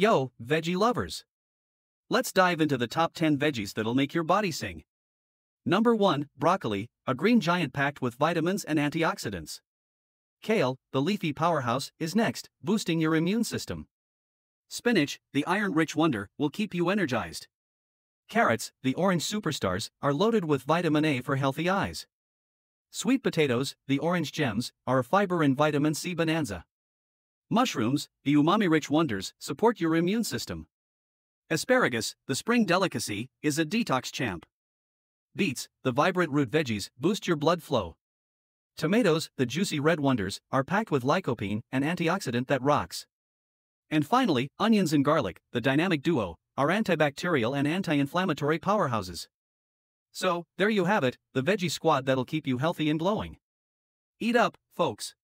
Yo, veggie lovers! Let's dive into the top 10 veggies that'll make your body sing. Number 1, broccoli, a green giant packed with vitamins and antioxidants. Kale, the leafy powerhouse, is next, boosting your immune system. Spinach, the iron-rich wonder, will keep you energized. Carrots, the orange superstars, are loaded with vitamin A for healthy eyes. Sweet potatoes, the orange gems, are a fiber and vitamin C bonanza. Mushrooms, the umami-rich wonders, support your immune system. Asparagus, the spring delicacy, is a detox champ. Beets, the vibrant root veggies, boost your blood flow. Tomatoes, the juicy red wonders, are packed with lycopene, an antioxidant that rocks. And finally, onions and garlic, the dynamic duo, are antibacterial and anti-inflammatory powerhouses. So, there you have it, the veggie squad that'll keep you healthy and glowing. Eat up, folks!